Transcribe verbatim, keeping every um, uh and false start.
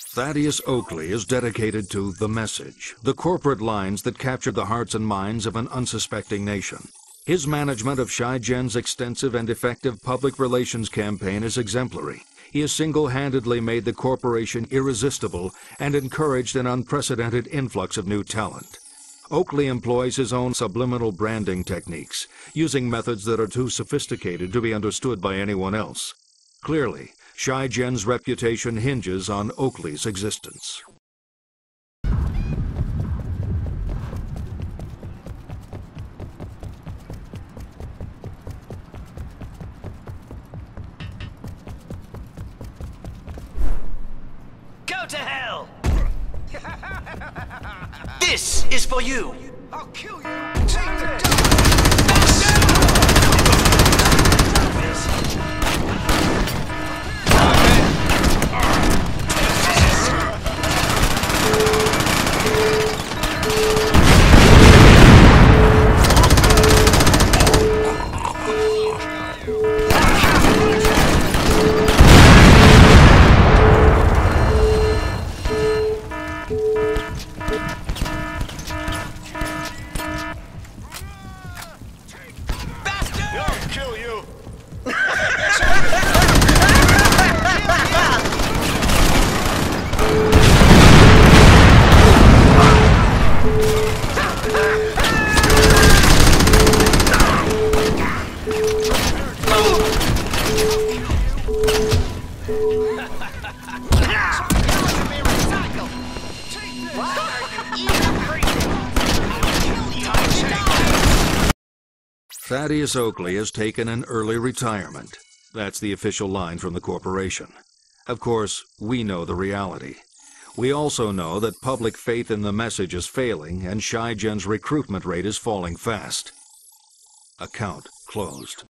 Thaddeus Oakley is dedicated to The Message, the corporate lines that capture the hearts and minds of an unsuspecting nation. His management of Shai Gen's extensive and effective public relations campaign is exemplary. He has single-handedly made the corporation irresistible and encouraged an unprecedented influx of new talent. Oakley employs his own subliminal branding techniques, using methods that are too sophisticated to be understood by anyone else. Clearly, Shai Gen's reputation hinges on Oakley's existence. Go to hell! This is for you! I'll kill you! Take the devil! Thaddeus Oakley has taken an early retirement. That's the official line from the corporation. Of course, we know the reality. We also know that public faith in The Message is failing and Shai Gen's recruitment rate is falling fast. Account closed.